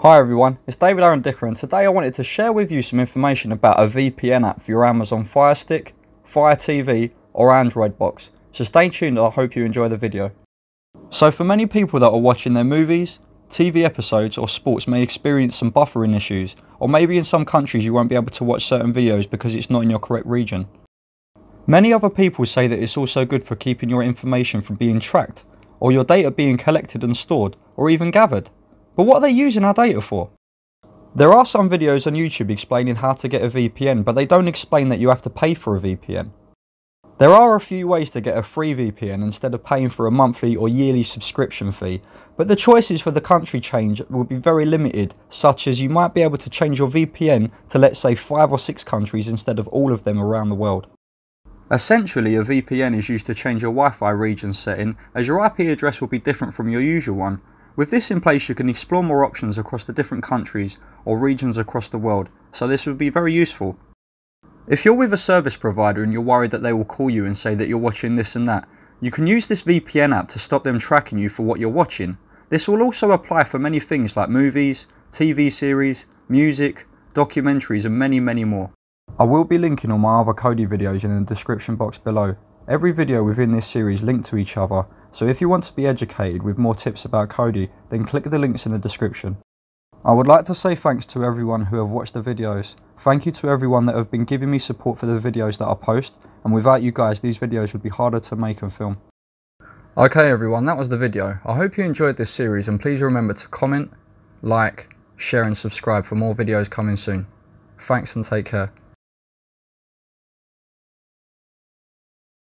Hi everyone, it's David Aaron Dicker and today I wanted to share with you some information about a VPN app for your Amazon Fire Stick, Fire TV or Android box. So stay tuned and I hope you enjoy the video. So for many people that are watching their movies, TV episodes or sports may experience some buffering issues, or maybe in some countries you won't be able to watch certain videos because it's not in your correct region. Many other people say that it's also good for keeping your information from being tracked, or your data being collected and stored, or even gathered. But what are they using our data for? There are some videos on YouTube explaining how to get a VPN, but they don't explain that you have to pay for a VPN. There are a few ways to get a free VPN instead of paying for a monthly or yearly subscription fee, but the choices for the country change will be very limited, such as you might be able to change your VPN to let's say 5 or 6 countries instead of all of them around the world. Essentially, a VPN is used to change your Wi-Fi region setting, as your IP address will be different from your usual one. With this in place, you can explore more options across the different countries or regions across the world, so this would be very useful. If you're with a service provider and you're worried that they will call you and say that you're watching this and that, you can use this VPN app to stop them tracking you for what you're watching. This will also apply for many things like movies, TV series, music, documentaries and many more. I will be linking all my other Kodi videos in the description box below. Every video within this series linked to each other, so if you want to be educated with more tips about Kodi, then click the links in the description. I would like to say thanks to everyone who have watched the videos. Thank you to everyone that have been giving me support for the videos that I post, and without you guys these videos would be harder to make and film. Okay everyone, that was the video. I hope you enjoyed this series and please remember to comment, like, share and subscribe for more videos coming soon. Thanks and take care.